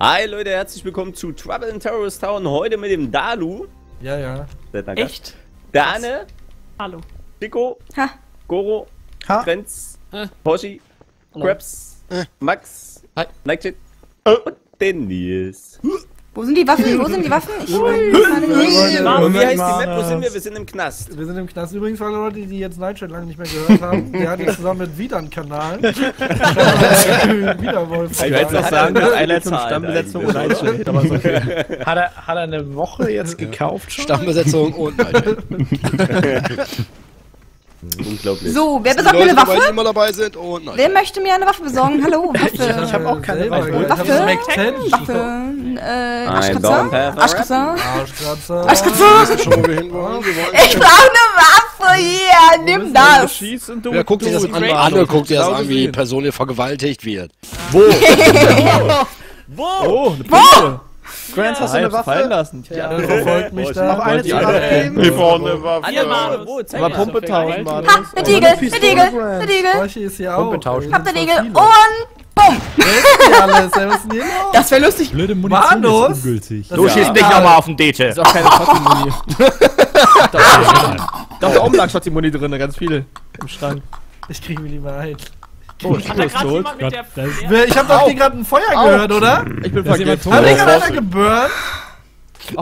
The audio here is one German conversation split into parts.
Hi Leute, herzlich willkommen zu Trouble in Terrorist Town, heute mit dem Dalu. Ja, ja. Echt? Der Anne. Hallo. Diko. Ha. Goro. Ha. Grenz. Poshi. Krabs. Max. Hi. Nightshade. Und Dennis. Wo sind die Waffen? Wo sind die Waffen? Ich Mann, wie heißt die Map? Wo sind wir? Wir sind im Knast. Wir sind im Knast. Übrigens, alle Leute, die jetzt Nightshade lange nicht mehr gehört haben, der hat jetzt zusammen mit wieder einen Kanal. Wiederwolf. Ich wollte noch sagen, Einleitung, Stammbesetzung und Nightshade. Aber ist okay. Hat er eine Woche jetzt gekauft? Stammbesetzung und Nightshade. Unglaublich. So, wer besorgt mir eine Waffe? Immer dabei sind und nein. Wer möchte mir eine Waffe besorgen? Hallo, Waffe. Ich hab auch keine Waffe. Waffe. Arschkratzer. Ich brauche eine Waffe hier. Nimm das. Wer guckt sich das an? Andere guckt sich das an, wie die Person hier vergewaltigt wird. Wo? Wo? Wo? Grant, hast du eine Waffe? Fallen lassen. Ja, der verfolgt mich da. Noch eine zu abgeben. Ich brauche eine Waffe. Mal Pumpe tauschen, Manus. Ha, der Deagle, der Deagle, der Deagle. Pumpe tauschen. Hab der Deagle und BUM! Das wäre lustig. Blöde Munition ist ungültig. Du schießt mich nochmal auf den DT. Ist auch keine Schottimuni. Da ist auch ein Schottimuni drin, ganz viele. Im Schrank. Ich kriege mir lieber ein. Oh, ich hab doch hier gerade ein Feuer gehört, oder? Ich bin vergessen. Hat der gerade einer geburnt?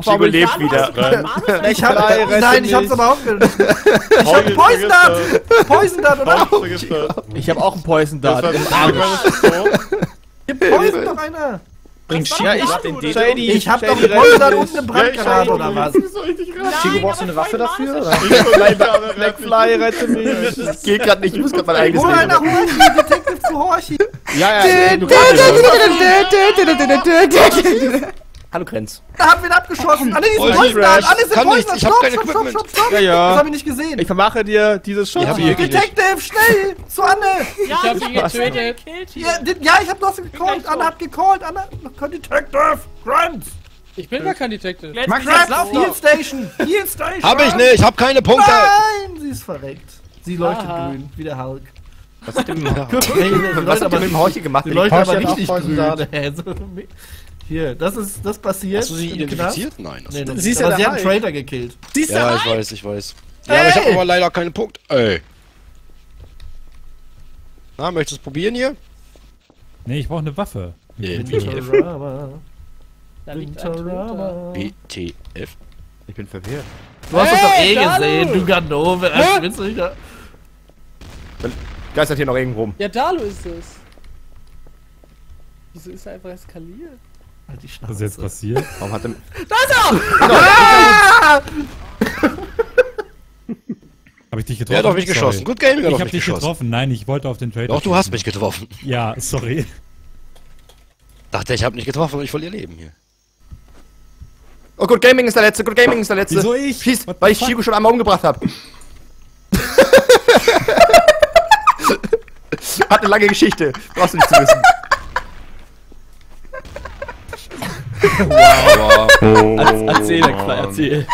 Chigo lebt wieder. Nein, ich hab's aber aufgehört. Ich hab Poison-Dart! Poison-Dart, oder? Ich hab auch einen Poison-Dart im Arm. Hier poisont doch einer! Bringt Chigo ab den Dito? Ich hab doch einen Poison-Dart und eine Brandgranate, oder was? Chigo, brauchst du eine Waffe dafür? McFly, rette mich! Das geht grad nicht, ich muss grad mein eigenes Leben. Horchi. Ja, ja, ja. Hallo Grenz. Da haben wir ihn abgeschossen. Alle diese Poison-Dart, alle diese Poison-Dart. Ich hab kein Equipment. Ja, ja. Das hab ich nicht gesehen. Ich vermache dir dieses Schuss. Detective, schnell! Zu Anne! Ja, ich hab ihn getötet. Ja, ich hab Lost gecallt. Anne hat gecallt. Anne, kein Detective. Grenz. Ich bin gar kein Detective. Max, lauf doch. Heal Station. Heal Station. Hab ich nicht. Ich hab keine Punkte. Nein, sie ist verreckt. Sie leuchtet grün, wie der Hulk. Was hat aber mit dem Horchi gemacht? Die Leute haben richtig grün. Hier, das passiert. Hast du sie identifiziert? Nein. Sie ist ja dabei. Sie hat einen Traitor gekillt. Sie ist ja, ich weiß, ich weiß. Ja, aber ich hab aber leider keinen Punkt. Ey. Na, möchtest du es probieren hier? Nee, ich brauche eine Waffe. BTF. BTF. Ich bin verwirrt. Du hast uns doch eh gesehen, du Ganove. Willst du nicht da? Geistert hier noch irgendwo rum. Ja, Dalu ist es. Wieso ist er einfach eskaliert? Halt die Schnauze. Was ist jetzt passiert? Warum hat er... Da ist er! Ah! Hab ich dich getroffen? Er hat auf mich geschossen. Gut Game, ich hab dich getroffen. Nein, ich wollte auf den Trader. Doch, du hast mich getroffen. Ja, sorry. Dachte, ich hab nicht getroffen und ich verliere Leben hier. Oh, Good Gaming ist der Letzte, Good Gaming ist der Letzte. Wieso ich? Schieß, weil ich Chigo schon einmal umgebracht hab. Hat eine lange Geschichte, brauchst du nicht zu wissen. Wow, wow. Erzähl. Die hat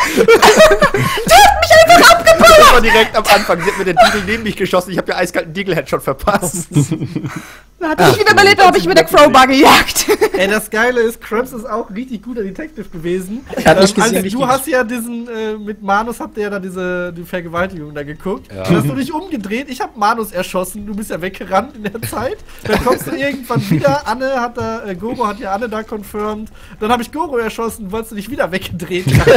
mich einfach abgeballert! Das war direkt am Anfang, sie hat mir den Deagle neben mich geschossen, ich hab ja eiskalten Deagle-Headshot verpasst. Da hat ich wieder überlebt, da hab ich mit der Crowbar gejagt. Ey, das Geile ist, Krabs ist auch richtig guter Detective gewesen. Er hat nicht gesehen, also, du hast ja diesen, mit Manus habt ihr ja da die Vergewaltigung da geguckt. Ja. Dann hast du dich umgedreht, ich hab Manus erschossen, du bist ja weggerannt in der Zeit. Dann kommst du irgendwann wieder, Anne hat da, Goro hat ja Anne da confirmed. Dann hab ich Goro erschossen, wolltest du dich wieder weggedreht haben.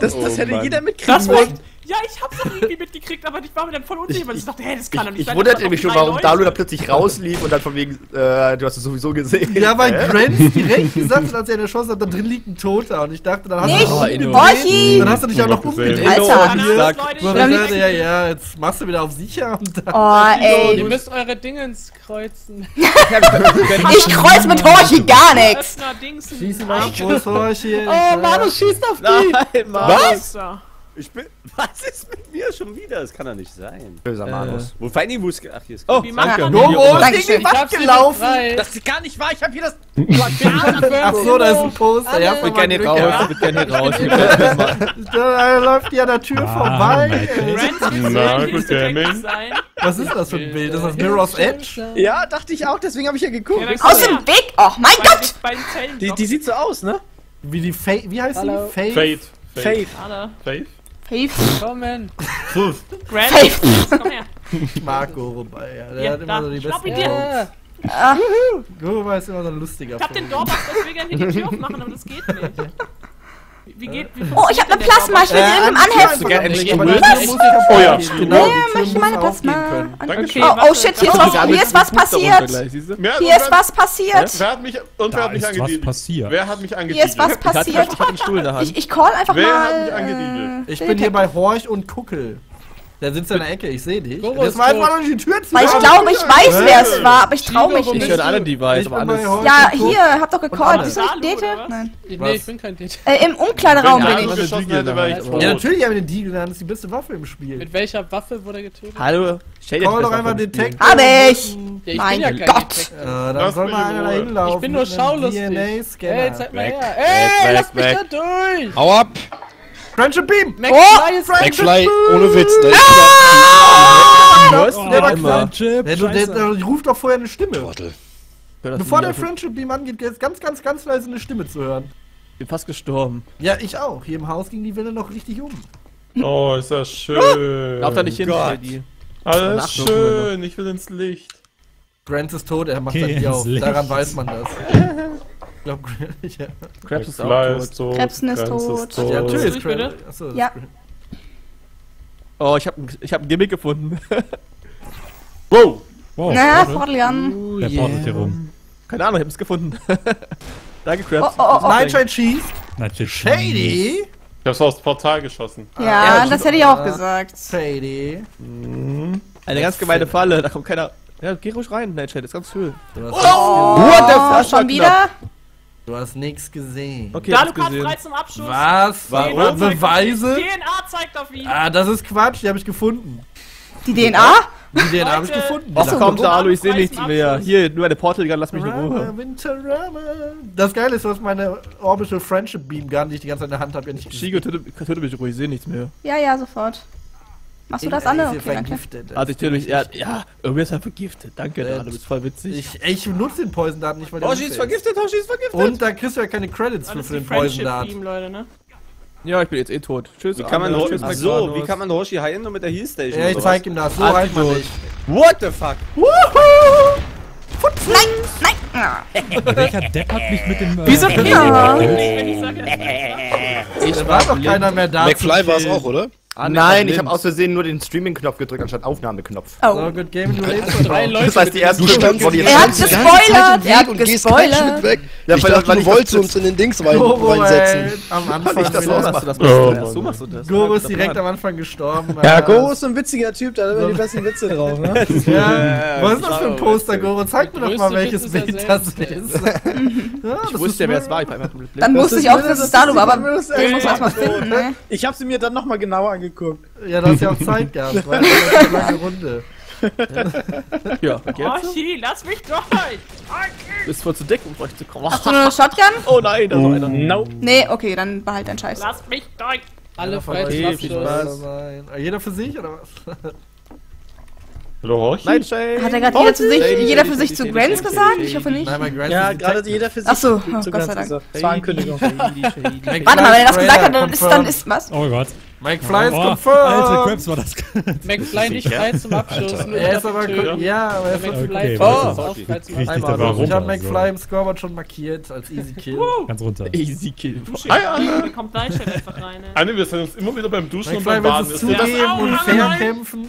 Das hätte jeder mitkriegen. Ja, ich hab's auch irgendwie mitgekriegt, aber ich war mir dann voll unsicher, weil ich dachte, hey, das kann doch nicht sein. Ich wunderte mich schon, warum Dalu da plötzlich rauslief und dann von wegen, du hast es sowieso gesehen. Ja, weil Grenz direkt gesagt hat, als er eine Chance hat, da drin liegt ein Toter und ich dachte, dann hast du dich auch noch umgedreht. Alter, ja, jetzt machst du wieder auf sicher und dann... Oh, ey. Ihr müsst eure Dingens kreuzen. Ich kreuz mit Horchi gar nichts. Schieß ihn ab, wo ist Horchi? Oh, Manus schießt auf die. Was? Ich bin. Was ist mit mir schon wieder? Das kann doch nicht sein. Böser Manus. Wo fein die Muske? Ach, hier ist Krabs. Oh, die Marke. Logo, ich bin abgelaufen. Das ist gar nicht wahr. Ich hab hier das. Ach so, da ist ein Poster. Ja, ich kann hier raus. Ich bin gerne hier raus. Da läuft ja an der Tür vorbei. Na, gut, Gaming. Was ist das für ein Bild? Ist das Mirror's Edge? Ja, dachte ich auch. Deswegen habe ich ja geguckt. Aus dem Weg? Oh, mein Gott! Die sieht so aus, ne? Wie heißt die? Faith. Faith. Faith. Kommen. Grant. Komm her. Ich mag Goro bei. Ja, der hat immer so die besten Jokes. Goro war immer so ein lustiger. Ich hab den Doorbach, ich will gerne hier die Tür aufmachen, aber das geht nicht. Oh, ich hab ne Plasma, ich will sie irgendeinem anhelfen. Oh ja, genau. Nee, ich meine Plasma. Oh shit, hier ist was passiert. Hier ist was passiert. Wer hat mich angesiedelt? Hier ist was passiert. Ich call einfach mal. Wer hat mich angesiedelt? Ich bin hier bei Horch und Kuckel. Da sitzt er in der Ecke, ich sehe dich. Das war einfach noch die Tür zu. Weil ich glaube, ich weiß, wer es war, aber ich trau mich nicht. Ich höre alle die weiß, aber alles. Ja, hier, hab doch gecallt. Bist du nicht Dete? Nein. Nee, ich bin kein Dete. Im Umkleideraum bin ich. Ja, natürlich haben wir den Deagle, das ist die beste Waffe im Spiel. Mit welcher Waffe wurde er getötet? Hallo. Call doch einfach Detective. Hab ich! Mein Gott! Da soll mal einer da hinlaufen. Ich bin nur schaulustig. Ey, zeig mal her. Ey, lass mich da durch! Hau ab! Friendship Beam! McFly, ohne Witz, der ist der ruft doch vorher eine Stimme. Bevor der Friendship Beam angeht, ist ganz, ganz, ganz leise eine Stimme zu hören. Bin fast gestorben. Ja, ich auch. Hier im Haus ging die Welle noch richtig um. Oh, ist das schön. Darf da nicht hin, Shady. Alles schön, ich will ins Licht. Grant ist tot, er macht das nicht auf. Daran weiß man das. Ich glaube, ja. Krabs ist tot. Krabs ist tot. Ja, natürlich ist Krabs. Achso, ja. Oh, ich hab ein Gimmick gefunden. Wow! Wow. Na, Fortlian. Der portet hier rum. Keine Ahnung, ich hab's gefunden. Danke, Krabs. Oh. Nightshade Cheese. Nightshade Shady. Ich hab's aufs Portal geschossen. Ja, das hätte ich auch gesagt. Shady. Eine ganz gemeine Falle, da kommt keiner. Ja, geh ruhig rein, Nightshade, ist ganz schön. Oh! What the fuck? Schon wieder? Du hast nichts gesehen. Okay, Dalu kam frei zum Abschuss. Was? Warum? Beweise? Die DNA zeigt auf ihn. Ah, das ist Quatsch, die habe ich gefunden. Die DNA? Die DNA habe ich gefunden. Ach, kommt Dalu, ich sehe nichts mehr. Hier, nur eine Portal-Gun, lass mich in Ruhe. Das Geile ist, dass meine Orbital Friendship Beam Gun, die ich die ganze Zeit in der Hand habe, ja nicht gesehen. Chigo, töte mich ruhig, ich sehe nichts mehr. Ja, ja, sofort. Machst du das andere? Okay, danke. Also ich töte mich, ja, irgendwie ist er vergiftet. Danke, du bist voll witzig. Ich benutze den Poison-Dart nicht, weil der Hoshi ist vergiftet, Hoshi ist vergiftet! Und da kriegst du ja keine Credits für den Poison-Dart. Ja, ich bin jetzt eh tot. Tschüss. Wie kann man Hoshi heilen nur mit der Heal-Station? Ja, ich zeig ihm das. So reicht man nicht. What the fuck? Woohoo! Nein, nein! Welcher Depp hat mich mit dem... Wieso bin ich nicht? Es war doch keiner mehr da. McFly war es auch, oder? Ah, nein, ich habe aus Versehen nur den Streaming-Knopf gedrückt anstatt Aufnahmeknopf. Oh. So, good game, du lebst drauf. Das heißt, die ersten Stunden von dir. Er hat gespoilert! Er hat gespoilert! Ja, ich dachte, du wolltest uns in den Dings reinsetzen. Am Anfang machst du das. Goro ist direkt am Anfang gestorben. Ja, Goro ist so ein witziger Typ, da hat immer die besten Witze drauf, ne? Ja, was ist das für ein Poster, Goro? Zeig mir doch mal, welches Bild das ist. Ich wusste ja, wer es war. Dann wusste ich auch, dass es Dalu war, aber ich muss erstmal finden, ne? Ich hab sie mir dann nochmal genauer angeguckt. Ja, da hast ja auch Zeit gehabt, weil das ist eine lange Runde. Ja, Horchi, lass mich durch! Du bist voll zu dick, um euch zu kommen. Hast du eine Shotgun? Oh nein, da war einer. No. Nee, okay, dann behalt deinen Scheiß. Lass mich durch! Alle frei, jeder für sich, oder was? Hallo, Horchi? Hat er gerade jeder für sich zu Grenz gesagt? Ich hoffe nicht. Ja, gerade jeder für sich. Achso, Gott sei Dank. Das war Ankündigung. Warte mal, wenn er das gesagt hat, dann ist was? Oh Gott. McFly ist confirmed! Alter, Krabs war das. McFly nicht frei zum Abschuss. Er ist aber McFly auch frei zum Abschuss. Ich hab McFly im Scoreboard schon markiert als Easy Kill. Ganz runter. Easy Kill. Anne kommt gleich einfach rein. Anne, wir sind uns immer wieder beim Duschen und beim Baden. McFly wird es zugeben und fair kämpfen.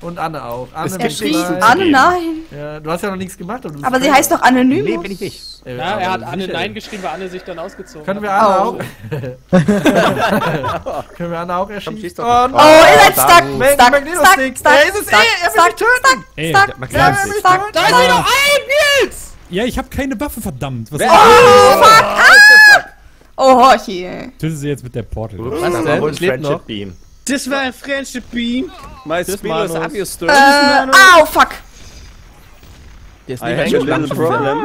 Und Anne auch. Er schrien Anne, nein! Ja, du hast ja noch nichts gemacht. Aber sie heißt doch Anonymus. Nee, bin ich nicht. Ja, er hat Anne nein geschrieben, weil Anne sich dann ausgezogen hat. Können wir Anne auch erschießen? Oh, ihr seid stuck! Er ist es eh! Er will mich töten! Er will mich töten! Da ist sie noch ein, Nils! Ja, ich hab keine Waffe, verdammt! Oh, fuck! Oh, Horchi, ey. Töte sie jetzt mit der Portal. Was denn? Ich lebe noch. This war ein Friendship Beam. My speed is up your stern. Au, fuck! Der ist nicht ein Problem.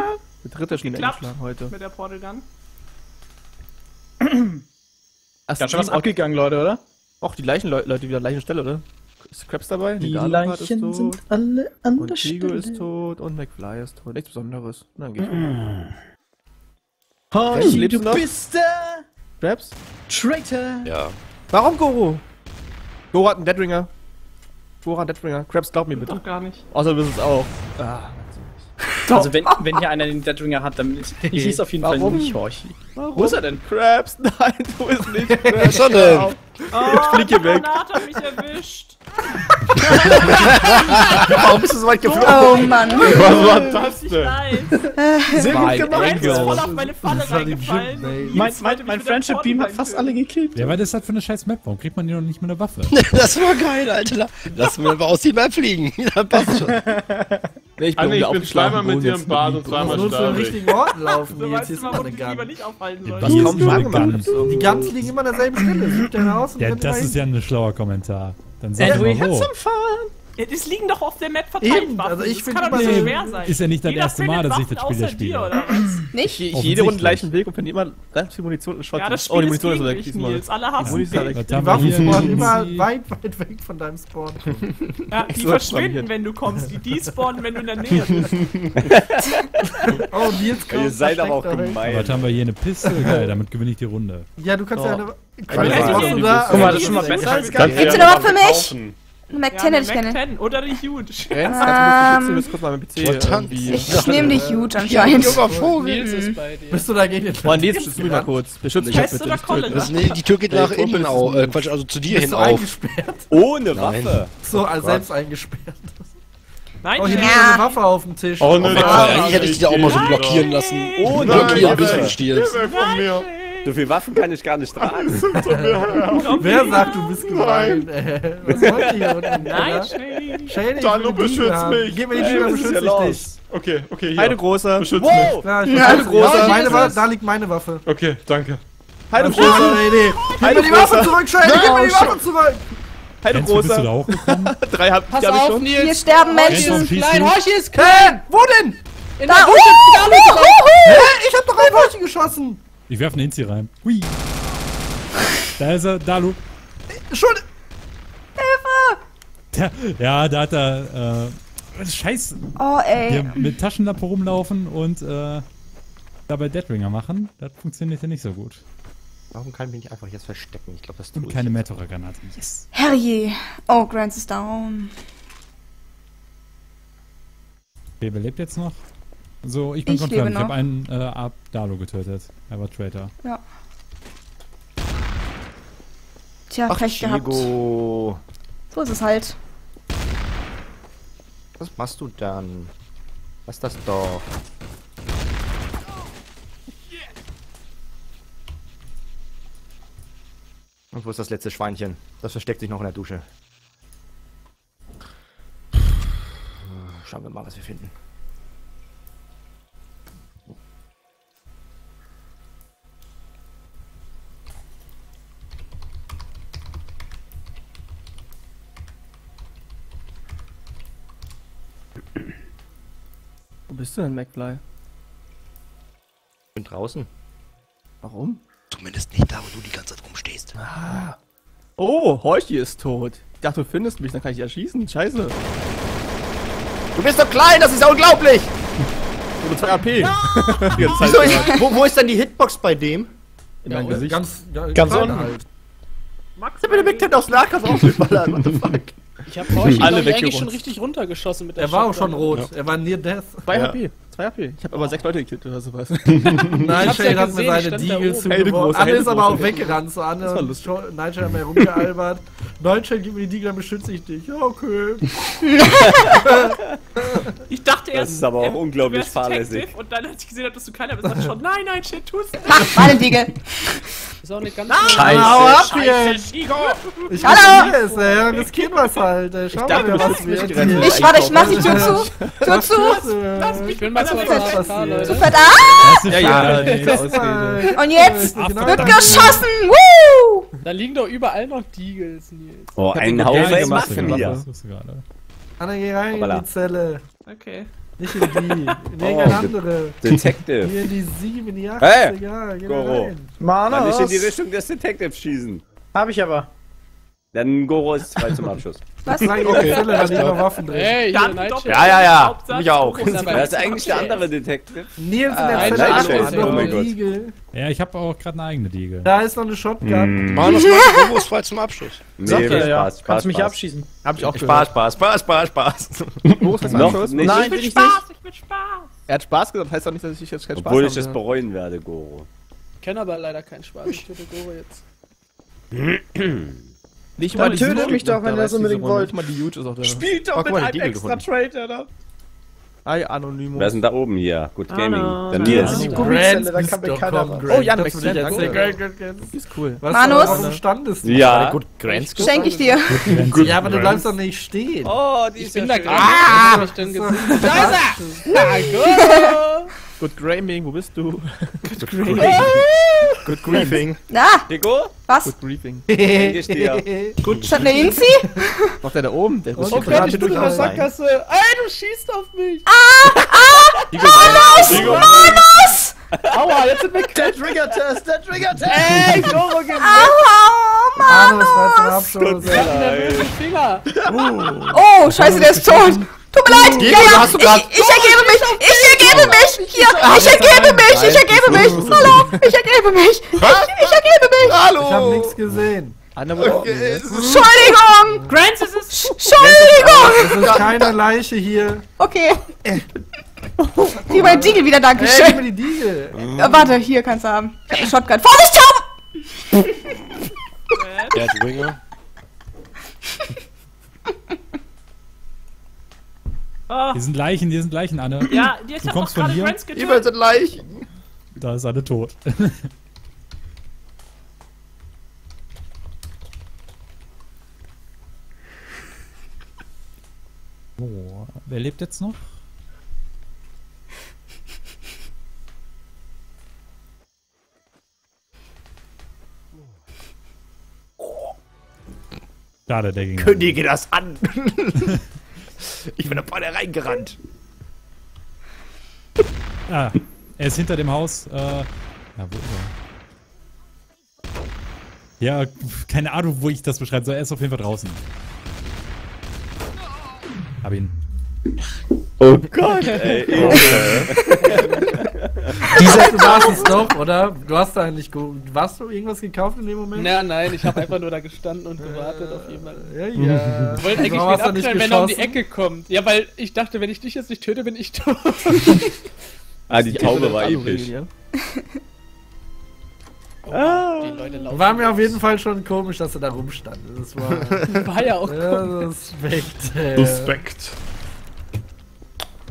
Der dritte Schläger heute. Mit der Portal Gun. Ist schon was abgegangen, Leute, oder? Auch die gleichen Leute wieder an der gleichen Stelle, oder? Ist Krabs dabei? Die Leichen sind alle an der Stelle. Chigo ist tot und McFly ist tot. Nichts Besonderes. Nein, geht schon. Horchi, du bist da! Krabs? Traitor! Ja. Warum Goro? Goro hat einen Deadringer. Goro hat einen Deadringer. Krabs, glaub mir bitte. Doch gar nicht. Außer du bist es auch. Ah, also wenn hier einer den Deadringer hat, dann ist auf jeden Fall nicht Horchi. Wo ist er denn? Krabs, nein, du bist nicht Krabs. Schon denn? Ich flieg hier weg. Granat hat mich erwischt. Warum bist du so weit geflogen? Oh Mann. Was war das denn? Sehr gut gemeint. Ich bin voll auf meine Falle reingefallen. Mein Friendship Beam hat fast alle gekillt. Ja, weil das hat für eine scheiß Map. Warum kriegt man hier noch nicht mit einer Waffe? Das war geil, Alter. Lass mir aber aus die Map fliegen. Das passt schon. Ich bin zweimal mit dir im Bad und zweimal stark. Du musst nur zu den richtigen Orten laufen. Jetzt ist meine Gans. Was kommt für eine Gans? Die Gans liegen immer an derselben Stelle. Das ist ja ein schlauer Kommentar. Dann sag mal so. Es liegen doch auf der Map verteilt Waffen. Also das kann doch nicht so schwer sein. Ist ja nicht das erste Mal, dass ich das Spiel spiele. Nicht? Ich jede Runde gleichen Weg und wenn immer ganz viel Munition und Shotgun. Ja, das Spiel ist gegen mich, Nils. Alle hassen dich. Die Waffen spawnen immer weit weg von deinem Spawn. Ja, die verschwinden, wenn du kommst. Die spawnen, wenn du in der Nähe bist. Oh, Nils, komm. Ihr seid aber auch gemein. Jetzt haben wir hier eine Piste. Geil, damit gewinne ich die Runde. Ja, du kannst ja eine... Guck mal, das ist schon mal besser als gar nicht. Gibt's eine Waffe für mich? Mac 10 hätte ich gerne. Oder die Huge. Ich nehme die Huge anscheinend. Bist du dagegen? Freunde, jetzt beschütze mich mal kurz. Beschütze mich bitte. Die Tür geht nach innen auf. Quatsch, also zu dir hin auf. Ohne Waffe. So, selbst eingesperrt. Nein, hier liegt eine Waffe auf dem Tisch. Ohne Waffe. Eigentlich hätte ich die da auch mal so blockieren lassen. Ohne blockieren, bis du stirbst. So viel Waffen kann ich gar nicht tragen. Wer sagt, du bist gemein? Was wollt ihr hier unten? Nein, Shady. Dalu, beschützt mich. Gib mir die Tür, beschütze ich dich. Okay, okay, hier. Eine große. Beschützt mich. Eine große. Da liegt meine Waffe. Okay, danke. Heide große. Gib mir die Waffe zurück, Shady. Gib mir die Waffe zurück. Heide große. Bist du da auch gekommen? Pass auf, Nils. Hier sterben Menschen. Nein, Horchi ist kein. Wo denn? In der Runde. Ich hab doch einen Horchi geschossen. Ich werfe einen Inzi rein. Hui. Da ist er, Dalu. Schuld. Hilfe! Ja, da hat er, Scheiße. Oh, ey. Hier mit Taschenlampe rumlaufen und, dabei Deadringer machen. Das funktioniert ja nicht so gut. Warum kann ich mich nicht einfach jetzt verstecken? Ich glaube, das tut. Und keine Meteor-Granate. Yes. Herrje. Oh, Grenz ist down. Wer lebt jetzt noch? So, ich bin konfirm. Ich hab einen ab Dalu getötet. Er war Traitor. Ja. Tja, Pech gehabt. So ist es halt. Was machst du dann? Lass das doch. Und wo ist das letzte Schweinchen? Das versteckt sich noch in der Dusche. Schauen wir mal, was wir finden. Bist du denn, McFly? Ich bin draußen. Warum? Zumindest nicht da, wo du die ganze Zeit rumstehst. Ah. Oh, Horchi ist tot. Ich dachte, du findest mich, dann kann ich dich erschießen. Scheiße. Du bist doch klein, das ist ja unglaublich! Nur 2 AP. Wo ist denn die Hitbox bei dem? In deinem Gesicht. Ganz unten halt. Max, ich bin mit dem aus Nahkampf aufgeballert, what the fuck? Ich hab Horchi eigentlich schon richtig runtergeschossen mit der Shotgun. Er war auch schon rot, ja. Er war near death. 2 HP. Ich hab aber 6 Leute gekillt oder sowas. Nightshade hat mir seine Deagles zugeworfen. Anne ist aber auch weggerannt zu Anne. Nightshade hat mir rumgealbert. Nightshade, gib mir die Deagle, dann beschütze ich dich. Ja, okay. Ich dachte erst, das ist aber auch unglaublich fahrlässig. Und dann als ich gesehen habe, dass du keiner bist, dachte ich schon, nein, Nightshade, tu's nicht. Mach meine Deagle. Ist auch nicht ganz Scheiße, Chigo! Ich riskieren was halt, schau mal, was wir. Ich mach die Tür zu! Tür zu! Ich bin mal Zufällt. Ah! Ja, und jetzt wird geschossen! Woo! Da liegen doch überall noch Deagles, Nils. Oh, einen Haufen Waffen hier. Anna, geh rein in die Zelle. Okay. Nicht in die, in irgendeine andere. Detective. Hier in die 7, die 8, hey, egal, geh rein. Manus. Nicht in die Richtung des Detectives schießen. Hab ich aber. Dann Goro ist 2 zum Abschluss. Was? Nein, okay. Waffen drin. Hey, ja. Mich auch. Das ist eigentlich der andere Detective. Nils in der Zelle. Oh mein Gott. Ja, ich hab auch gerade eine eigene Deagle. Da ist noch eine Shotgun. Manus, Goro ist 2 zum Abschluss. Nee, Spaß. Kannst mich abschießen. Hab ich auch gehört. Spaß. Goro ist zum Abschluss? Nein, bin ich nicht. Er hat Spaß gesagt, heißt doch nicht, dass ich jetzt keinen Spaß habe. Obwohl ich das bereuen werde, Goro. Ich kenne aber leider keinen Spaß. Ich töte Goro jetzt. Nicht mal tötet mich doch, wenn ihr das unbedingt wollt. Mal die Huge ist auch da. Spielt doch mit einem extra Traitor da. Ei, Anonymous. Wer ist denn da oben hier? Good Gaming. Dann hier ist die Grant. Da kann mir keiner. Oh, Jan, das ist cool. Manus. Warum standest du? Ja. Schenk ich dir. Ja, aber du bleibst doch nicht stehen. Oh, die ist ja schön. Ah! Da ist er! Good Gaming, wo bist du? Good Gaming. Good Griefing. Na! Diko? Was? Good Griefing. Gut. Statt eine Inzi? Macht der da oben? Der muss gerade durch die Sackgasse. Ey, du schießt auf mich! Manus! Manus! Aua, jetzt sind wir der Trigger-Test! Der Trigger-Test! Ey, Goro gewinnt! Aua, Manus! Ich hab einen nervösen Finger! Oh, scheiße, der ist tot! Tut mir leid! Ja, ich ergebe mich! Hier! Ich ergebe mich! Hallo! Ich ergebe mich! Hallo! Ich hab nichts gesehen. Entschuldigung! Grenz ist es! Entschuldigung! Es ist keine Leiche hier. Okay. Hier meine Deagle wieder, dankeschön. Die Deagle. Warte, hier kannst du haben. Ich hab eine Shotgun. Vorsicht, Taube! Deadwinger. Oh. Hier sind Leichen, Anne. Ja, jetzt du kommst von hier. Überall sind Leichen. Da ist Anne tot. Oh, wer lebt jetzt noch? Schade, der ging. Kündige das an! Ich bin da vorne reingerannt. Ah, er ist hinter dem Haus. Ja, wo ist er? Ja, keine Ahnung, wo ich das beschreiben soll. Er ist auf jeden Fall draußen. Hab ihn. Oh Gott, ey. Du warst es doch, oder? Du hast da eigentlich. Warst du irgendwas gekauft in dem Moment? Na, nein, ich habe einfach nur da gestanden und gewartet auf jemanden. Ja. Ich wollte eigentlich nicht abklären, wenn er um die Ecke kommt. Ja, weil ich dachte, wenn ich dich jetzt nicht töte, bin ich tot. Die Taube war episch. Oh, die Leute laufen. War mir auf jeden Fall schon komisch, dass er da rumstand. Das war ja auch komisch. Suspekt.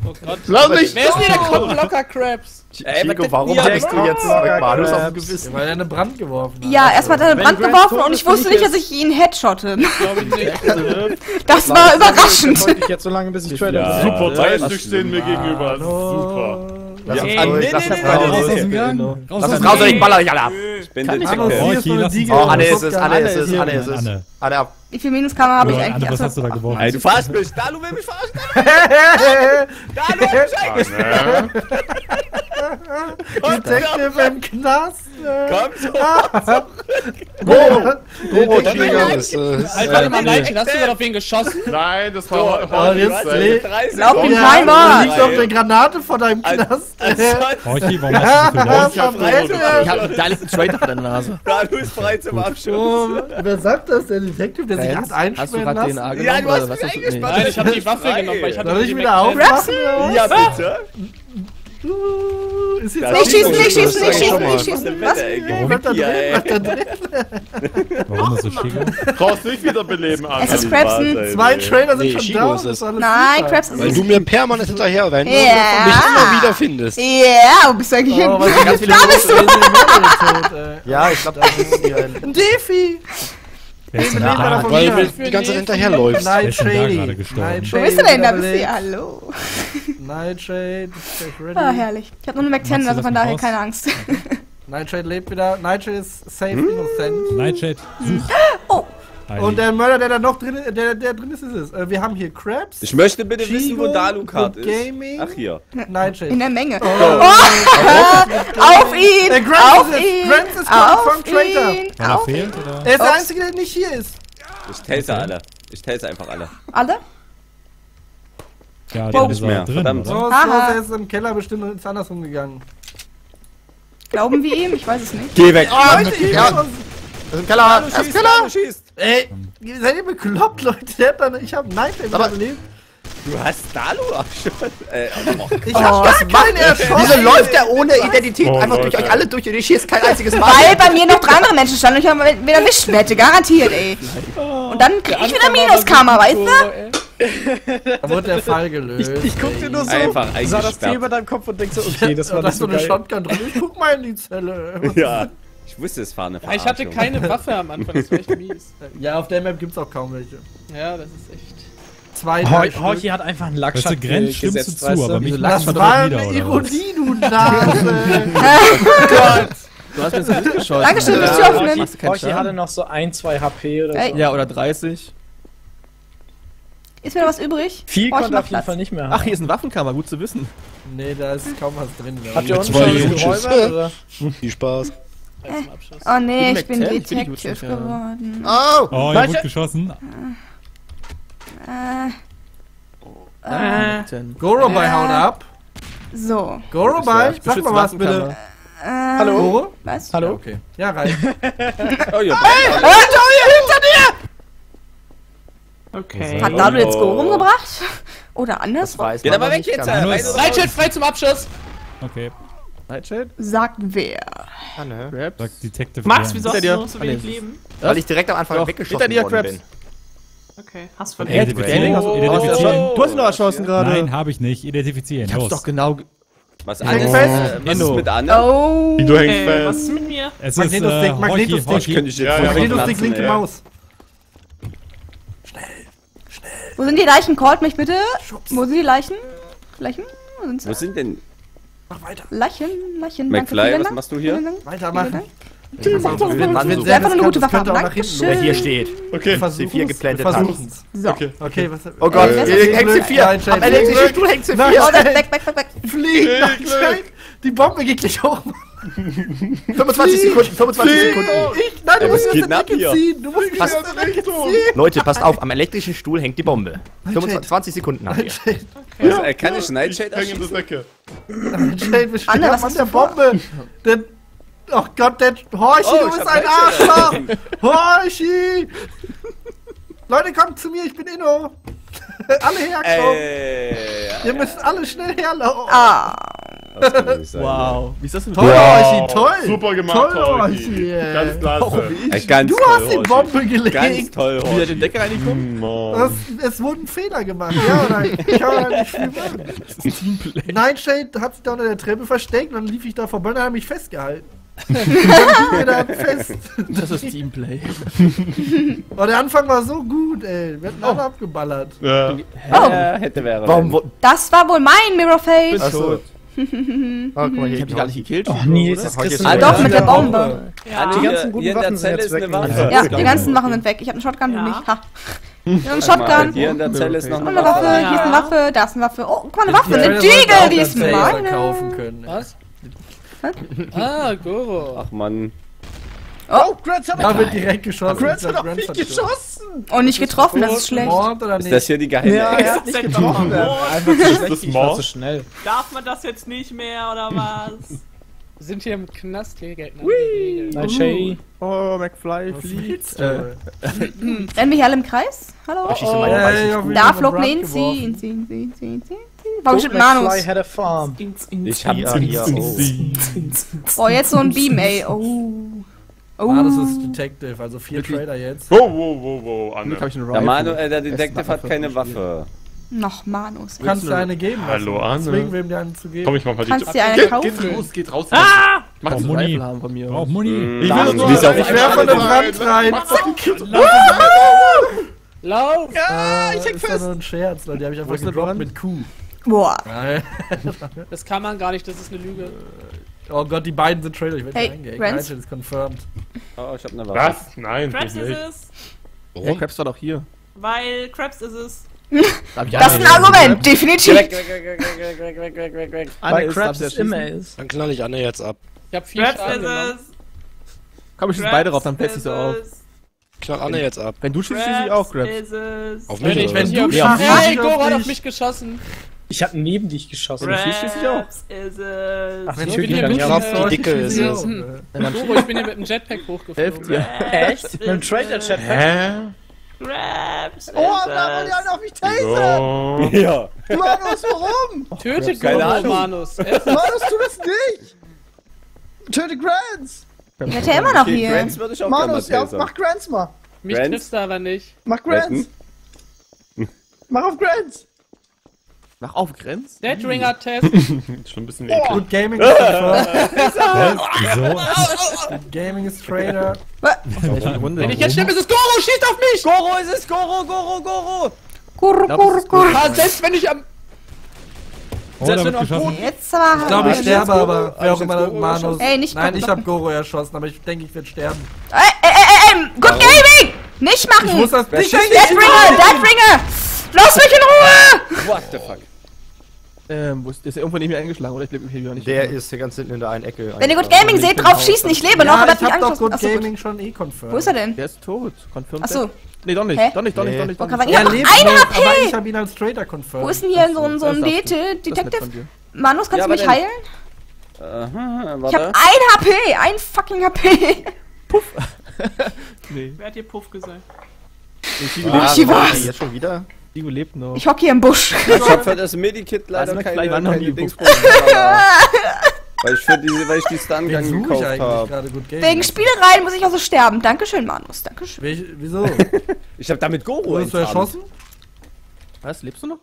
Oh Gott. Lass mich! Wer ist denn der Kopflocker-Krabs? Chigo, warum denkst du jetzt Manus auf dem Gewissen? Weil er eine Brand geworfen hat. Ja, erstmal hat er eine Brand geworfen und ich wusste nicht, dass ich ihn headshotte. Das war überraschend. Ich jetzt so lange, bis ich Trader. Super, 30 stehen mir gegenüber. Super. Lass uns raus, ich baller dich alle ab. Ich bin Detective. Oh, Anne ist es. Anne ab. Wie viel Minuskamera habe ich eigentlich? Anne, was hast du da geworfen? Ey, du verarschst mich. Dalu will mich verarschen. Dalu, check! Detective im Knast. Komm zurück. Warte mal, Nike, hast du gerade auf ihn geschossen? Nein, das war Horchi. Glaub mir, kein Mann. Du liegst auf der Granate vor deinem Knast. Horchi, warum hast du für da liegt ein Traitor an der Nase. Dalu ist frei zum Abschuss. Wer sagt das? Der Detective, der sich ganz einsperren lassen? Ja, du hast mich eingesperrt. Nein, ich hab die Waffe genommen, weil ich hatte die Waffe. Ja, bitte. Nicht schießen! Was? Warum? Warum ist das so Chigo? Brauchst nicht wiederbeleben, Anne. Es ist Krabsen. 2 Trainer sind schon da. Nein, Krabsen ist. Weil du mir permanent hinterher rennst und mich immer wieder findest. Ja, wo bist du eigentlich hin? Da bist du! Ja, ich glaub, da ist ein Defi! Wer ist denn da gerade die ganze Zeit hinterherläuft? Nightshade. Wo bist du denn da? Bist du ja, hallo. Nightshade. Ah, herrlich. Ich hab nur eine McTen, also von daher keine Angst. Nightshade lebt wieder. Nightshade ist safe, innocent. Nightshade sucht. Oh! Und der Mörder, der da noch drin, der drin ist, ist es. Wir haben hier Krabs. Ich möchte bitte Chigo wissen, wo Dalu-Card ist. Gaming. Ach, hier. Nightshade. In der Menge. Oh. Oh. Auf ihn! Der Grenz ist von Traitor. Er fehlt, oder? Er ist der Einzige, der nicht hier ist. Ich taste alle. Ich taste einfach alle. Alle? Ja, der ist mehr. Verdammt. Oh, der ist im Keller bestimmt und ist andersrum gegangen. Glauben wir ihm? Ich weiß es nicht. Geh weg. Oh, Leute, das ist ein Keller! Das ist ein Keller! Schießt. Ey, seid ihr bekloppt, Leute? Ich hab Nightshade überlebt. Du hast Dalu abgeschossen. Ich hab gar keinen erschossen. Wieso läuft der ohne Identität einfach durch euch alle durch und ich schieß kein einziges Mal? Weil bei mir noch drei andere Menschen standen und ich hab wieder Wischwette, garantiert, ey. Und dann krieg ich wieder Minuskammer, weißt du? Da wurde der Fall gelöst. Ich guck dir nur so, sah das Thema über deinem Kopf und denk so, okay, das war das so eine Shotgun drin. Ich guck mal in die Zelle. Ja. Ich wusste, es war eine Verarschung. Ich hatte keine Waffe am Anfang, das war echt mies. Ja, auf der Map gibt's auch kaum welche. Ja, das ist echt... Horchi hat einfach einen Lackschatz gesetzt, stimmst du zu, aber mich lacht man doch wieder, oder? Ironie, du Nase! Oh Gott! Du hast mir das gut geschossen. Dankeschön, nicht zu öffnen! Horchi hatte noch so 1, 2 HP oder so. Ja, oder 30. Ist mir noch was übrig? Viel konnte auf jeden Fall nicht mehr haben. Ach, hier ist ein Waffenkammer, gut zu wissen. Nee, da ist kaum was drin. Habt ihr uns schon geräubert, oder? Viel Spaß. Oh nee, ich bin Detective geworden. Oh! Oh, ihr wurde geschossen. Goro bei haut ab. So. Goro bei, sag mal was bitte. Hallo? Goro? Was? Hallo? Okay. Ja, rein. Oh ja. Hey! Hinter dir! Okay. Hat Dalu jetzt Goro umgebracht? Oder anders? Geht aber weg jetzt! Lightshield frei zum Abschuss! Okay. Nightshade? Sagt wer? Anne. Krabs. Sagt Detective Max, wieso hast du noch so wenig Leben? Weil ich direkt am Anfang weggeschossen worden bin. Okay, hast von identifizieren. Du hast ihn doch erschossen gerade. Nein, hab ich nicht. Identifizieren. Ich hab's doch genau... Was ist mit Anne? Oh, was ist mit mir? Magnetostick, linke Maus. Schnell, schnell. Wo sind die Leichen? Callt mich bitte. Wo sind die Leichen? Leichen? Wo sind denn... Mach weiter. Lachen. McFly, was machst du hier? Weitermachen. Ich mach das mit einfach eine gute Waffe haben. Dankeschön. Der hier steht. Okay. C4 geplantet hat. So. Okay. Oh Gott. Hängt C4. Am elektrischen Stuhl hängt C4. Weg. Flieg. Die Bombe geht gleich hoch. 25 Sekunden. Nein, du musst jetzt den Decke ziehen. Du musst mich ziehen. Leute, passt auf. Am elektrischen Stuhl hängt die Bombe. 25 Sekunden habt ihr. Er kann nicht Nightshade erschießen. Anne, was ist der Bombe? Der... Oh Gott, der Horchi, du bist ein Arschloch! Horchi! Leute, kommt zu mir, ich bin Inno! Alle herkommen! Ihr müsst alle schnell herlaufen! Ah! Wow! Wie ist das denn? Toll, Horchi, toll! Super gemacht, Horchi! Ganz klasse! Du hast die Bombe gelegt! Ganz toll, Horchi! Wie er den Deckel reingeguckt? Es wurde ein Fehler gemacht, ja oder? Ich kann da nicht viel machen. Das ist ein Teamplay. Nightshade hat sich da unter der Treppe versteckt, dann lief ich da vorbei und hat mich festgehalten. Das ist Teamplay. Oh, der Anfang war so gut, ey. Wir hatten alle abgeballert. Ja. Hätte wäre. Das war wohl mein Mirrorface. Achso. Oh, guck mal, ich hab die gar nicht gekillt. Oh, nee, ist das Christen. Ah, doch, mit der Bombe. Ja. Die ganzen guten Waffen sind jetzt weg. Ja, die ganzen Waffen sind weg. Ich hab einen Shotgun, du nicht. Ha. Ein Shotgun. Hier in der Zelle ist noch eine Waffe. Hier ist eine Waffe, da ist eine Waffe. Oh, guck mal, eine Waffe. Eine Deagle, die ist meine. Was? Ah, Goro. Ach Mann. Oh, Grant hat direkt geschossen. Grant hat auch nicht geschossen. Und nicht getroffen, das ist schlecht. Ist das hier die geheime? Ja, er hat nicht getroffen. Einfach so schnell. Darf man das jetzt nicht mehr, oder was? Wir sind hier im Knast, hier gelten Nightshade. Oh, McFly fliegt. Rennen wir hier alle im Kreis? Hallo? Da flog ne ziehen. Warum steht Manus? Ich hab jetzt so ein Beam, ey. Oh. Ah, das ist Detective, also 4 Trader jetzt. Wow, Anne. Der Detective hat keine Waffe. Noch Manus. Du kannst dir eine geben. Hallo Anne. Deswegen will ich dir eine zu geben. Komm, ich mach mal die Tür. Kannst dir eine kaufen? Geht raus, geht raus. Ah! Mach den Rifle haben von mir. Oh, Muni. Ich will nur, ich werfe den Rand rein. Lauf! Ja, ich häng fest. Das war nur ein Scherz, Leute. Die hab ich einfach gedroppt mit Q. Boah. Das kann man gar nicht, das ist eine Lüge. Oh Gott, die beiden sind Traitor. Ich werde nicht reingehen. Nightshade ist confirmed. Oh, ich hab eine Waffe. Was? Nein, Krabs ist es. Oh, Krabs war doch hier. Weil Krabs ist es. Das ist ein Argument, definitiv. Weg. Anne Krabs ist immer ist. Dann knall ich Anne jetzt ab. Ich hab viel Schaden gemacht. Komm, ich schieße beide drauf, dann petz ich so auf. Knall Anne jetzt ab. Wenn du schießt, schieße ich auch Krabs. Auf mich oder was? Nein, Goro hat auf mich geschossen. Ich hab neben dich geschossen. Wenn du schießt, schieße ich auch. Ach, wenn ich die Dicke ist es. Goro, ich bin hier mit dem Jetpack hochgeflogen. Echt? Mit dem Trader-Jetpack? Krabs! Oh, Manus, die haben auf mich tasern! Ja! Manus, warum? Töte Goro, Manus! Manus, tu das nicht! Töte Grenz! Ich hätte immer noch hier! Manus, ja, mach Grenz mal! Mich triffst du aber nicht! Mach Grenz! Mach auf Grenz! Mach auf Grenz? Deadringer-Test! Schon ein bisschen eklig. Good Gaming ist Good Gaming ist Trader. Wenn ich jetzt sterbe, ist es Goro, schießt auf mich! Goro, ist es Goro, Goro, Goro! Goro, Goro, Goro! Selbst wenn ich am... Selbst wenn du am Boden... Ich glaube, ich sterbe, aber wer auch immer Manus... Nein, ich hab Goro erschossen, aber ich denke, ich werde sterben. Good Gaming! Nicht machen! Ich muss das nicht machen! Deadringer! Lass mich in Ruhe! What the fuck? Ist er irgendwo nicht mehr eingeschlagen oder ich lebe hier gar nicht. Der ist hier ganz hinten in der einen Ecke. Wenn ihr Good Gaming seht, drauf schießen, ich lebe noch, aber ich hab doch Good Gaming schon eh confirmed. Wo ist er denn? Der ist tot. Confirmed. Achso. Nee, doch nicht. Doch nicht. Ich hab noch 1 HP! Aber ich hab ihn als Traitor confirmed. Wo ist denn hier so ein Detective? Manus, kannst du mich heilen? Ich hab 1 HP! 1 fucking HP! Puff! Nee. Wer hat hier Puff gesagt? Ich war's! Jetzt schon wieder? Diko lebt noch. Ich hock hier im Busch. Ich hab für das Medikit leider keine Dingsproben. Weil ich die Stun-Gang gekauft habe. Wegen Spielereien muss ich also sterben. Dankeschön, Manus. Dankeschön. Wieso? Ich hab damit Goro ins Abend. Erschossen? Was? Lebst du noch?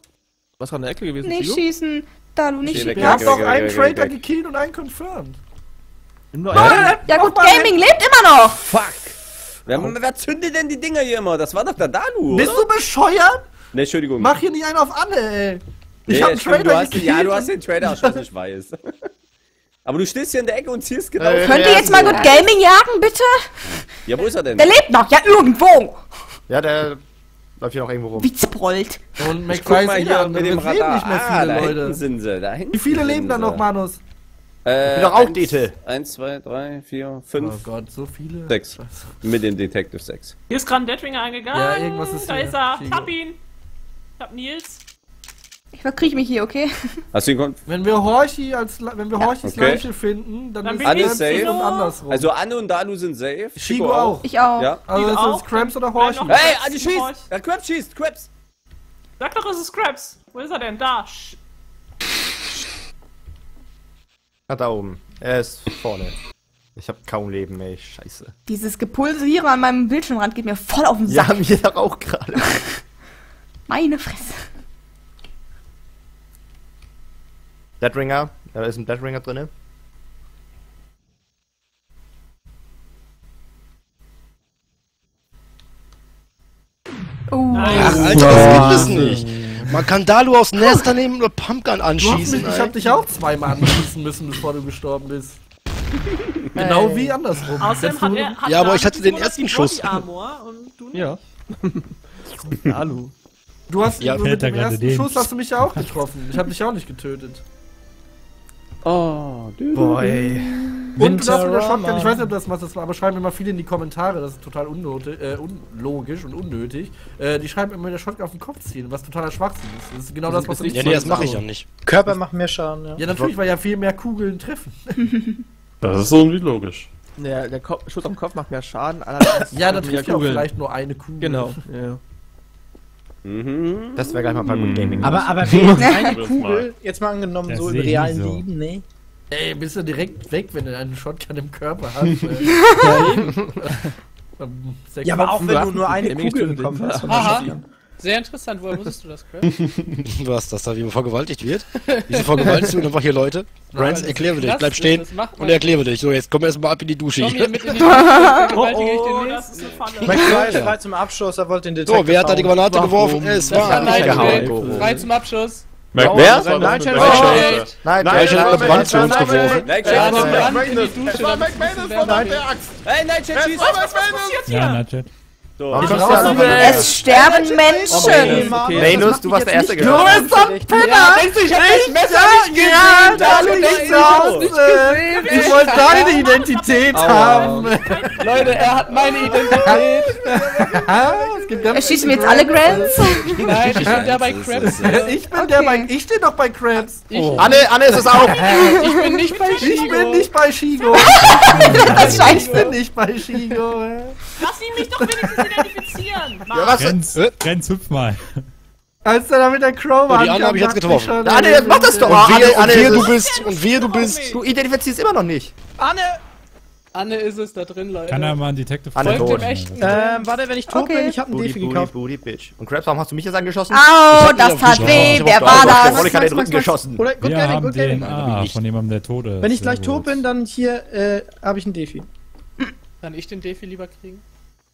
Was war an der Ecke gewesen? Nicht schießen. Dalu, nicht schießen. Du hast doch einen Traitor gekillt und einen confirmed. Ja gut, Gaming lebt immer noch. Fuck. Wer zündet denn die Dinger hier immer? Das war doch der Dalu. Bist du bescheuert? Ne, Entschuldigung. Mach hier nicht einen auf Anne, ey. Ich hab einen Trader gekillt. Ja, du hast den Trader erschossen, ich weiß. Aber du stehst hier in der Ecke und zielst genau. Könnt ihr jetzt mal Good Gaming jagen, bitte? Ja, wo ist er denn? Der lebt noch, ja, irgendwo. Ja, der läuft hier noch irgendwo rum. Wie zerbrollt. Und McFly ist hier an, mit dem Radar. Nicht mehr viele da Leute. Hinten sind sie, da hinten. Wie viele leben da noch, Manus? Ich bin doch auch Dete. 1, 2, 3, 4, 5. Oh Gott, so viele. 6. Mit dem Detective 6. Hier ist gerade ein Deadringer eingegangen. Ja, irgendwas ist da. Da ist er. Hab ihn. Ich hab Nils. Ich verkrieche mich hier, okay? Hast du ihn gefunden? Wenn wir Horchi als Leiche finden, dann ist Anne safe und andersrum. Also Anne und Dalu sind safe. Chigo auch. Ich auch. Ja. Also ist es Krabs oder Horchi? Hey, Anne schießt! Ja, Krabs schießt! Krabs! Sag doch, es ist Krabs! Wo ist er denn? Da! Da oben. Er ist vorne. Ich hab kaum Leben, ey. Scheiße. Dieses Gepulse hier an meinem Bildschirmrand geht mir voll auf den Sack. Ja, mir doch auch gerade. Meine Fresse. Deadringer. Da ist ein Deadringer drinne. Ach, Alter, das geht es nicht. Man kann Dalu aus dem Nest daneben nur Pumpgun anschießen. Ich hab dich auch zweimal anschießen müssen, bevor du gestorben bist. Genau wie andersrum. Außerdem hat ja, aber ich hatte den ersten Schuss. Und du nicht. Ja. Dalu. Du hast ja, mit dem ersten Schuss hast du mich ja auch getroffen. Ich hab dich auch nicht getötet. Oh, boy. Und du hast mit der Shotgun, ich weiß nicht, ob das was das war, aber schreiben immer viele in die Kommentare, das ist total unlogisch und unnötig. Die schreiben immer mit der Shotgun auf den Kopf ziehen, was totaler Schwachsinn ist. Das ist genau das, was du nicht. Ja, nee, das mache ich auch nicht. Körper macht mehr Schaden, ja. Ja, natürlich, weil ja viel mehr Kugeln treffen. Das ist so unlogisch. Ja, der Schuss auf den Kopf macht mehr Schaden, allerdings. Ja, natürlich vielleicht nur eine Kugel. Genau, ja. Das wäre gleich mal bei Good Gaming. Aber wenn eine Kugel, jetzt mal angenommen, das so im realen Leben, ne? Ey, bist du direkt weg, wenn du einen Shotgun im Körper hast. Ja, aber auch wenn du nur eine Kugel bekommen hast. Aha. Sehr interessant, woher wusstest du das, Chris? Was, dass da jemand vergewaltigt wird? Wieso vergewaltigst du einfach hier Leute? Grenz, erkläre dich, bleib stehen und erkläre dich. So, jetzt komm erstmal ab in die Dusche. Komm hier mit in die Dusche, vergewaltige ich den nächsten. McFly ist frei zum Abschuss, er wollte den Detective. So, wer hat da die Granate geworfen? Es war Nightshade. Frei zum Abschuss. Wer? Nightshade. Nightshade hat das Band zu uns geworfen. Es war McManus von der Axt. Ey, Nightshade schießt. Was passiert hier? So. Es sterben Menschen! Manus, du warst der Erste gewesen. Du bist so ein Penner! Ich hab Messer nicht gesehen! Dalu nicht zu Hause! Ich wollte deine Identität haben! Leute, er hat meine Identität! Erschießen wir jetzt alle Grenz? Nein, ich bin der bei Krabs. Ich steh doch bei Krabs. Anne ist es auch! Ich bin nicht bei Chigo! Ich bin nicht bei Chigo! Das scheiße! Ich bin nicht bei Chigo! Lass ihn mich doch wenigstens identifizieren! Ja, Grenz, hüpf mal! Als er da mit der Crowbar die Anne hab ich jetzt getroffen. Anne, jetzt mach das doch! Anne, wer du bist! Du identifizierst immer noch nicht! Anne ist es da drin, Leute. Kann er mal einen Detective folgen? Warte, wenn ich tot bin, ich hab einen Defi gekauft. Bitch. Und Krabs, warum hast du mich jetzt angeschossen? Au, das tat weh, wer war das? Ich hab den Rücken geschossen. Wir haben DNA von jemandem, der tot ist. Wenn ich gleich tot bin, dann hier, hab ich einen Defi. Kann ich den Defi lieber kriegen?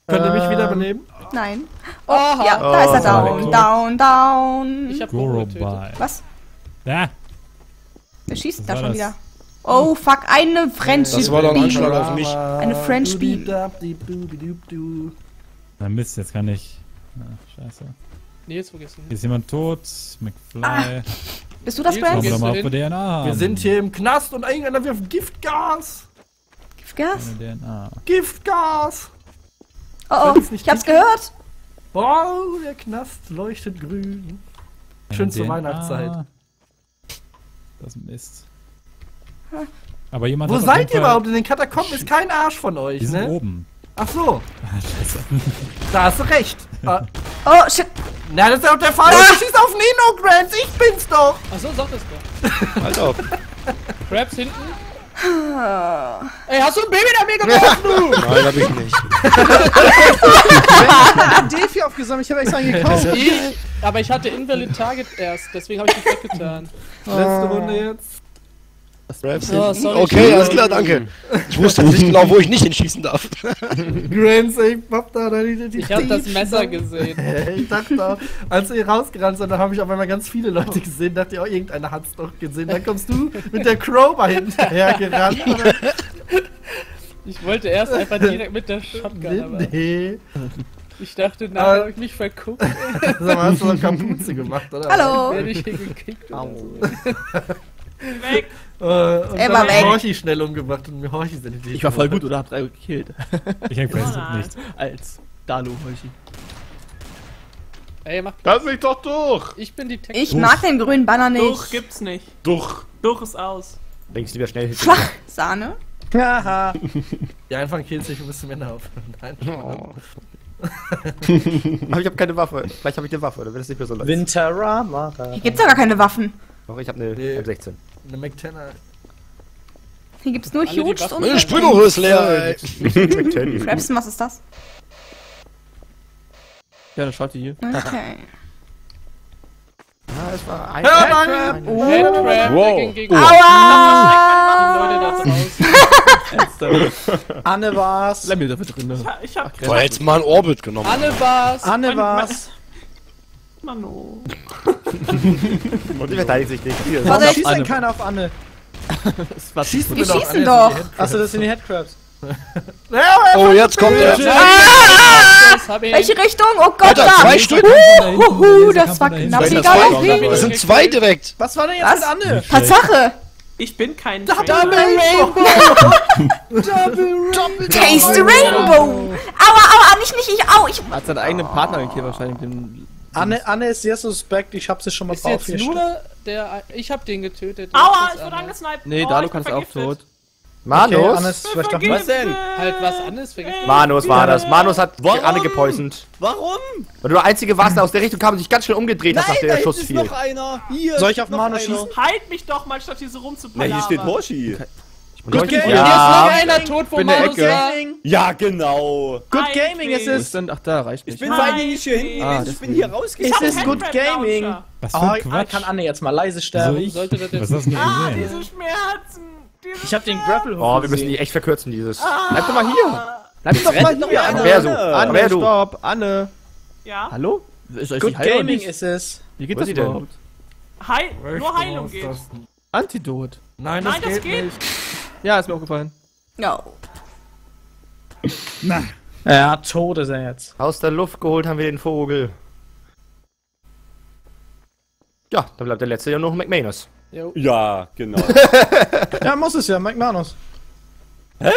Könnt ihr mich wieder beleben? Nein. Oh, ja, da ist er down. Ich hab Goro getötet. Was? Ja. Wer schießt da schon wieder? Oh fuck, eine French Beat. Das war doch ein Anschlag auf mich. Eine French Beat. Na Mist, jetzt kann ich. Na, scheiße. Nee, jetzt vergessen. Hier ist jemand tot. McFly. Bist du das, Grant? Wir sind hier im Knast und irgendeiner wirft Giftgas. Giftgas? Giftgas! Oh, ich hab's gehört. Boah, der Knast leuchtet grün. Schön zur Weihnachtszeit. Das Mist. Aber jemand wo seid ihr überhaupt? In den Katakomben ist kein Arsch von euch, die sind oben. Ach so. Da hast du recht. Oh, shit. Na, das ist auch der Fall. Ich schieß auf Nino, Krabs. Ich bin's doch. Ach so, sag das doch. Halt auf. Krabs hinten. Ey, hast du ein Baby da mir geworfen, du? Nein, hab ich nicht. Ich hab einen Defi aufgesammelt, ich hab extra einen gekauft. Aber ich hatte Invalid Target erst, deswegen hab ich mich weggetan. Letzte Runde jetzt. Oh, sorry, okay, alles klar, danke. Ich wusste nicht genau, wo ich nicht hinschießen darf. Grant, ich hab da ich hab das Messer gesehen. Ich dachte, als ihr rausgerannt seid, da habe ich auf einmal ganz viele Leute gesehen. Dachte ich, oh, irgendeiner hat's doch gesehen. Dann kommst du mit der Crowbar hinterher gerannt. Oder? Ich wollte erst einfach direkt mit der Shotgun. Nee. Ich dachte, na, hab ich mich verguckt. Sag mal, hast du so Kapuze gemacht, oder? Hallo! Werd ich hier gekickt. Weg! Und dann hab ich Horchi schnell umgebracht und mir Horchi sind die. Ich war voll gut, oder? Hab 3 gekillt. Ich hab nicht. Als Dalu Horchi. Ey, mach das mich doch durch! Ich bin die Tech. Ich mag den grünen Banner nicht. Durch gibt's nicht. Durch. Durch ist aus. Denkst du lieber schnell hin. Sahne? Haha. Ja, einfach killt sich ein bisschen Männer auf. Nein. Oh. Aber ich hab keine Waffe. Vielleicht hab ich eine Waffe, oder wird es nicht mehr so leicht. Winterama. Hier gibt's doch gar keine Waffen. Doch, ich hab eine M16. Eine McTenner. Hier gibt's nur Huge und... Meine Sprühdoche ist leer, ey! Krabsen, was ist das? Ja, dann schaut ihr hier. Okay. Ah, es war ein... Headtrap! Wow! Aua! Die Leute da draußen. Anne war's. Lass mir da drin. Ich hab... Boah, hätt's mal einen Orbit genommen. Anne war's! Anne war's! Mano. Die verteidigt sich nicht. Warum schießt denn keiner auf Anne? Wir schießen doch! Achso, das sind die Headcrabs. Oh, jetzt kommt er! Welche Richtung? Oh Gott, da! 2 Stück! Das war knapp. Das sind 2 direkt! Was war denn jetzt mit Anne? Tatsache! Ich bin kein Double Rainbow! Taste the Rainbow! Aua, nicht ich! Au, ich... Hat seinen eigenen Partner gekillt wahrscheinlich, den... Anne ist sehr suspekt, ich hab sie schon mal drauf. Ich hab den getötet. Aua, ich wurde angesniped. Nee, Dalu kannst auch tot. Manus? Okay, Anne ist vielleicht doch was denn? Halt was anderes vergessen. Manus war das. Manus hat Anne gepoisoned. Warum? Weil du der Einzige warst, der aus der Richtung kam und sich ganz schnell umgedreht hast, nachdem der Schuss fiel. Hier ist noch einer. Soll ich auf Manus schießen? Halt mich doch mal, statt hier so rumzupalabern. Hier steht Horchi. Good Leuchtet Gaming! Ja. Hier ist noch einer tot vom Manus. Ja, genau! Good Hi, Gaming ist es! Ach, da reicht nicht. Ich bin vor allem nicht hier hinten gewesen, ich bin hier rausgegangen. Es ist Good Gaming! Was für ein Quatsch! Kann Anne jetzt mal leise sterben. Also sollte das jetzt nicht diese Schmerzen! Diese ich hab den Grapple hoch. Oh, wir müssen die echt verkürzen, dieses. Bleib doch mal hier! Bleib doch mal hier, Anne! Anne, stopp! Anne! Ja? Hallo? Ist euch Good Gaming ist es! Wie geht das überhaupt? Nur Heilung geht! Antidot! Nein, das geht nicht! Ja, ist mir aufgefallen. No. Na. Ja, tot ist er jetzt. Aus der Luft geholt haben wir den Vogel. Ja, dann bleibt der letzte ja noch McManus. Jo. Ja, genau. Ja, muss es ja, McManus. Hä?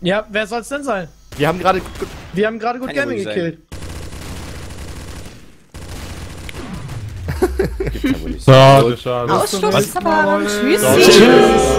Ja, wer soll's denn sein? Wir haben gerade Good Gaming gekillt. Schade, schade. Ausschluss, aber tschüss.